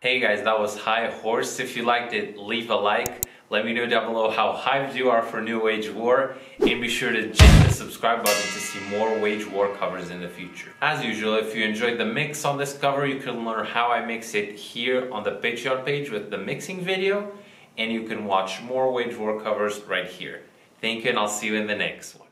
Hey guys, that was High Horse. If you liked it, leave a like. Let me know down below how hyped you are for new Wage War, and be sure to hit the subscribe button to see more Wage War covers in the future. As usual, if you enjoyed the mix on this cover, you can learn how I mix it here on the Patreon page with the mixing video, and you can watch more Wage War covers right here. Thank you, and I'll see you in the next one.